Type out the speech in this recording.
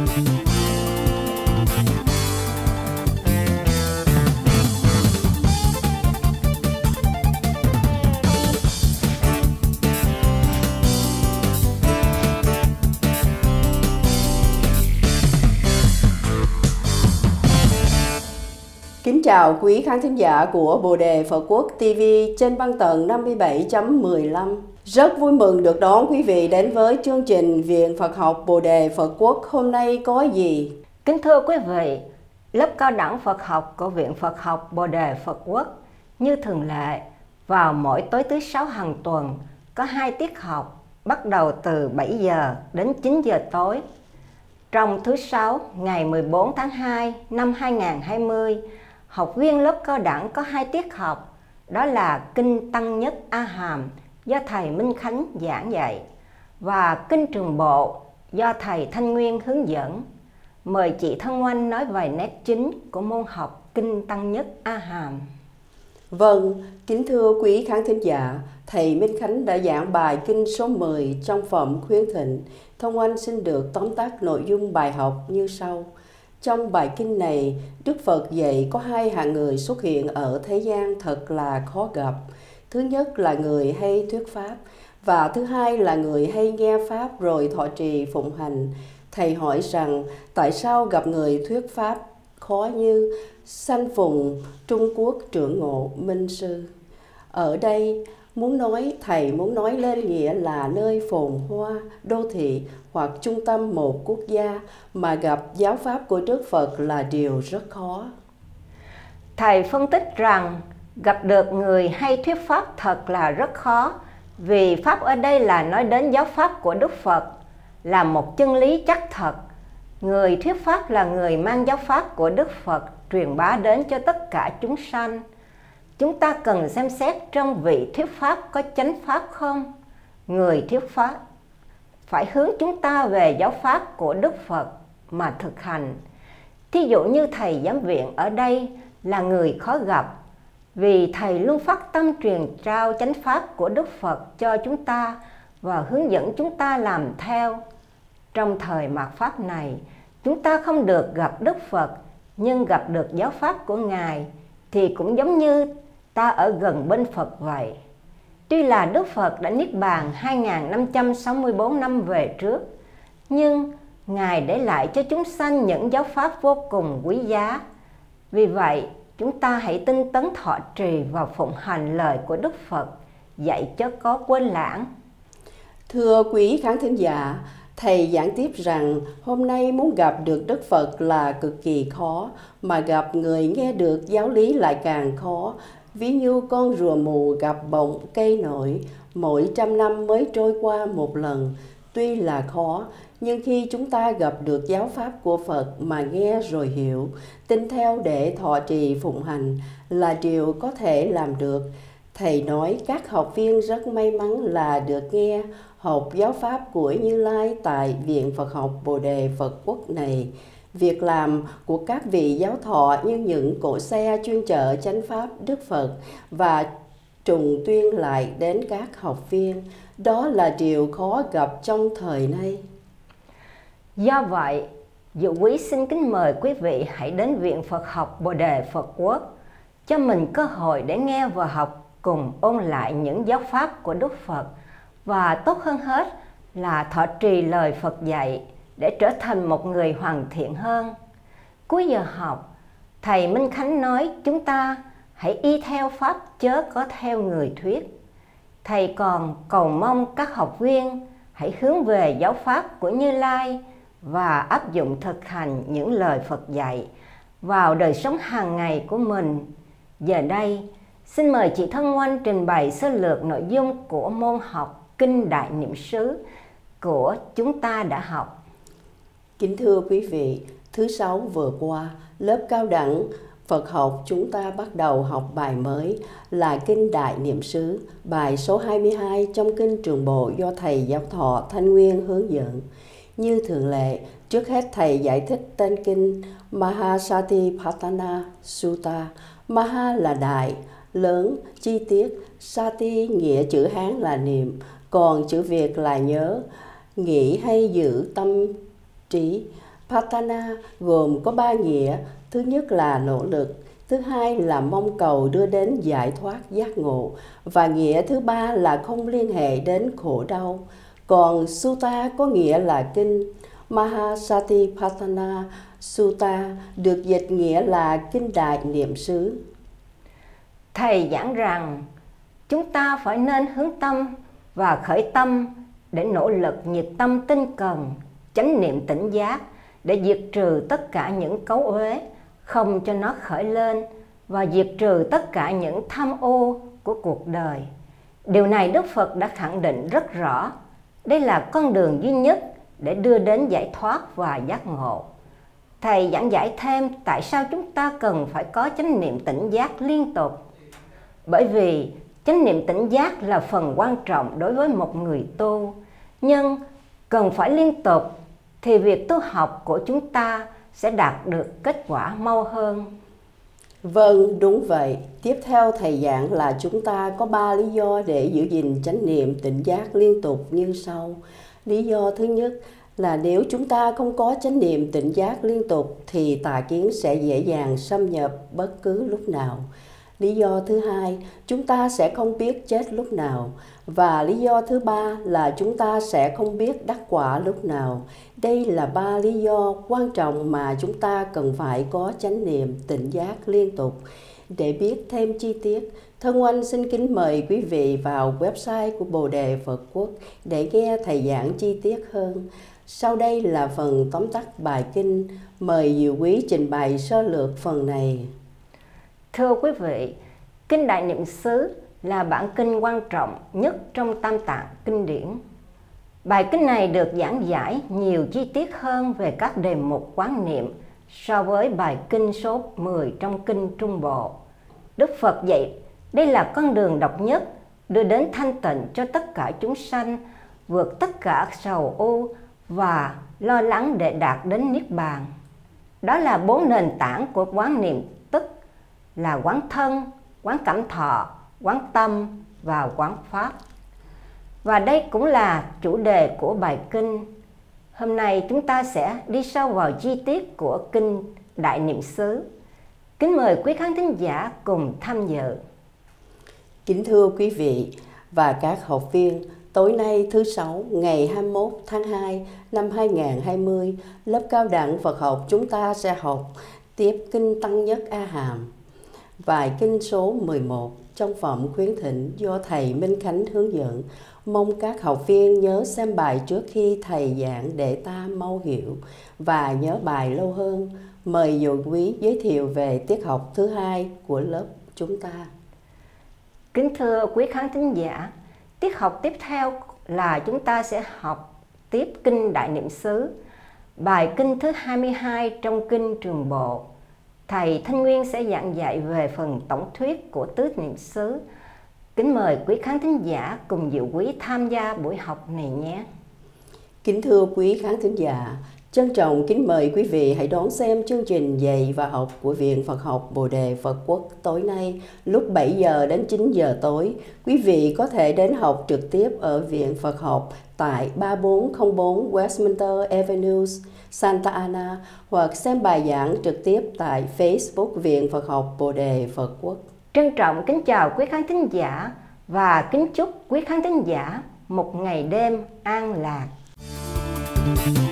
Kính chào quý khán thính giả của Bồ đề Phật Quốc TV trên băng tần 57.15. Rất vui mừng được đón quý vị đến với chương trình Viện Phật Học Bồ đề Phật Quốc hôm nay có gì? Kính thưa quý vị, lớp cao đẳng Phật học của Viện Phật Học Bồ đề Phật Quốc như thường lệ vào mỗi tối thứ 6 hàng tuần có 2 tiết học bắt đầu từ 7 giờ đến 9 giờ tối. Trong thứ 6 ngày 14 tháng 2 năm 2020, học viên lớp cao đẳng có 2 tiết học, đó là Kinh Tăng Nhất A Hàm do Thầy Minh Khánh giảng dạy và Kinh Trường Bộ do Thầy Thanh Nguyên hướng dẫn. Mời chị Thân Oanh nói vài nét chính của môn học Kinh Tăng Nhất A Hàm. Vâng, kính thưa quý khán thính giả, Thầy Minh Khánh đã giảng bài Kinh số 10 trong phẩm Khuyến Thịnh. Thông Anh xin được tóm tắt nội dung bài học như sau. Trong bài kinh này, Đức Phật dạy có 2 hạng người xuất hiện ở thế gian thật là khó gặp. Thứ nhất là người hay thuyết Pháp, và thứ hai là người hay nghe Pháp rồi thọ trì phụng hành. Thầy hỏi rằng tại sao gặp người thuyết Pháp khó như Sanh Phùng, Trung Quốc Trưởng Ngộ, Minh Sư? Ở đây, Thầy muốn nói lên nghĩa là nơi phồn hoa, đô thị hoặc trung tâm một quốc gia mà gặp giáo pháp của Đức Phật là điều rất khó. Thầy phân tích rằng gặp được người hay thuyết pháp thật là rất khó, vì pháp ở đây là nói đến giáo pháp của Đức Phật, là một chân lý chắc thật. Người thuyết pháp là người mang giáo pháp của Đức Phật truyền bá đến cho tất cả chúng sanh. Chúng ta cần xem xét trong vị thuyết pháp có chánh pháp không? Người thuyết pháp phải hướng chúng ta về giáo pháp của Đức Phật mà thực hành. Thí dụ như Thầy giám viện ở đây là người khó gặp, vì Thầy luôn phát tâm truyền trao chánh pháp của Đức Phật cho chúng ta và hướng dẫn chúng ta làm theo. Trong thời mạt Pháp này, chúng ta không được gặp Đức Phật, nhưng gặp được giáo pháp của Ngài thì cũng giống như ta ở gần bên Phật vậy. Tuy là Đức Phật đã niết bàn 2564 năm về trước, nhưng Ngài để lại cho chúng sanh những giáo pháp vô cùng quý giá. Vì vậy, chúng ta hãy tinh tấn thọ trì và phụng hành lời của Đức Phật, dạy chớ có quên lãng. Thưa quý khán thính giả, Thầy giảng tiếp rằng hôm nay muốn gặp được Đức Phật là cực kỳ khó, mà gặp người nghe được giáo lý lại càng khó. Ví như con rùa mù gặp bọng cây nổi, mỗi trăm năm mới trôi qua một lần. Tuy là khó, nhưng khi chúng ta gặp được giáo pháp của Phật mà nghe rồi hiểu, tin theo để thọ trì phụng hành là điều có thể làm được. Thầy nói các học viên rất may mắn là được nghe học giáo pháp của Như Lai tại Viện Phật Học Bồ Đề Phật Quốc này. Việc làm của các vị giáo thọ như những cỗ xe chuyên chở chánh pháp Đức Phật và trùng tuyên lại đến các học viên, đó là điều khó gặp trong thời nay. Do vậy, Diệu Quý xin kính mời quý vị hãy đến Viện Phật Học Bồ Đề Phật Quốc, cho mình cơ hội để nghe và học cùng ôn lại những giáo pháp của Đức Phật, và tốt hơn hết là thọ trì lời Phật dạy để trở thành một người hoàn thiện hơn. Cuối giờ học, Thầy Minh Khánh nói chúng ta hãy y theo Pháp chớ có theo người thuyết. Thầy còn cầu mong các học viên hãy hướng về giáo Pháp của Như Lai và áp dụng thực hành những lời Phật dạy vào đời sống hàng ngày của mình. Giờ đây, xin mời chị Thân Oanh trình bày sơ lược nội dung của môn học Kinh Đại Niệm Xứ của chúng ta đã học. Kính thưa quý vị, thứ 6 vừa qua, lớp cao đẳng Phật học chúng ta bắt đầu học bài mới là Kinh Đại Niệm Xứ, bài số 22 trong Kinh Trường Bộ do Thầy Giáo Thọ Thanh Nguyên hướng dẫn. Như thường lệ, trước hết Thầy giải thích tên kinh Mahāsatipaṭṭhāna Sutta. Maha là đại, lớn, chi tiết, Sati nghĩa chữ Hán là niệm, còn chữ Việt là nhớ, nghĩ hay giữ tâm trí. Pattana gồm có ba nghĩa, thứ nhất là nỗ lực, thứ hai là mong cầu đưa đến giải thoát giác ngộ, và nghĩa thứ ba là không liên hệ đến khổ đau. Còn Sutta có nghĩa là kinh. Mahāsatipaṭṭhāna Sutta được dịch nghĩa là Kinh Đại Niệm Xứ. Thầy giảng rằng chúng ta phải nên hướng tâm và khởi tâm để nỗ lực nhiệt tâm tinh cần, chánh niệm tỉnh giác để diệt trừ tất cả những cấu uế, không cho nó khởi lên, và diệt trừ tất cả những tham ô của cuộc đời. Điều này Đức Phật đã khẳng định rất rõ. Đây là con đường duy nhất để đưa đến giải thoát và giác ngộ. Thầy giảng giải thêm tại sao chúng ta cần phải có chánh niệm tỉnh giác liên tục. Bởi vì chánh niệm tỉnh giác là phần quan trọng đối với một người tu, nhưng cần phải liên tục thì việc tu học của chúng ta sẽ đạt được kết quả mau hơn. Vâng, đúng vậy. Tiếp theo thầy giảng là chúng ta có 3 lý do để giữ gìn chánh niệm tỉnh giác liên tục như sau. Lý do thứ nhất là nếu chúng ta không có chánh niệm tỉnh giác liên tục thì tà kiến sẽ dễ dàng xâm nhập bất cứ lúc nào. Lý do thứ hai, chúng ta sẽ không biết chết lúc nào. Và lý do thứ ba là chúng ta sẽ không biết đắc quả lúc nào. Đây là 3 lý do quan trọng mà chúng ta cần phải có chánh niệm tỉnh giác liên tục. Để biết thêm chi tiết, Thân Oanh xin kính mời quý vị vào website của Bồ Đề Phật Quốc để nghe thầy giảng chi tiết hơn. Sau đây là phần tóm tắt bài kinh. Mời Diệu Quý trình bày sơ lược phần này. Thưa quý vị, Kinh Đại Niệm Xứ là bản kinh quan trọng nhất trong Tam Tạng kinh điển. Bài kinh này được giảng giải nhiều chi tiết hơn về các đề mục quán niệm so với bài kinh số 10 trong Kinh Trung Bộ. Đức Phật dạy đây là con đường độc nhất đưa đến thanh tịnh cho tất cả chúng sanh, vượt tất cả sầu u và lo lắng để đạt đến Niết Bàn. Đó là 4 nền tảng của quán niệm, tức là quán thân, quán cảm thọ, quán tâm và quán pháp. Và đây cũng là chủ đề của bài kinh. Hôm nay chúng ta sẽ đi sâu vào chi tiết của Kinh Đại Niệm Xứ. Kính mời quý khán thính giả cùng tham dự. Kính thưa quý vị và các học viên, tối nay thứ Sáu ngày 21 tháng 2 năm 2020, lớp cao đẳng Phật học chúng ta sẽ học tiếp Kinh Tăng Nhất A Hàm, bài kinh số 11 trong phẩm khuyến thỉnh do thầy Minh Khánh hướng dẫn. Mong các học viên nhớ xem bài trước khi thầy giảng để ta mau hiểu và nhớ bài lâu hơn. Mời Diệu Quý giới thiệu về tiết học thứ hai của lớp chúng ta. Kính thưa quý khán thính giả, tiết học tiếp theo là chúng ta sẽ học tiếp Kinh Đại Niệm Xứ, bài kinh thứ 22 trong Kinh Trường Bộ. Thầy Thanh Nguyên sẽ giảng dạy về phần tổng thuyết của Tứ niệm xứ. Kính mời quý khán thính giả cùng Diệu Quý tham gia buổi học này nhé. Kính thưa quý khán thính giả, trân trọng kính mời quý vị hãy đón xem chương trình dạy và học của Viện Phật Học Bồ Đề Phật Quốc tối nay lúc 7 giờ đến 9 giờ tối. Quý vị có thể đến học trực tiếp ở Viện Phật Học tại 3404 Westminster Avenue, Santa Ana, hoặc xem bài giảng trực tiếp tại Facebook Viện Phật Học Bồ Đề Phật Quốc. Trân trọng kính chào quý khán thính giả và kính chúc quý khán thính giả một ngày đêm an lạc.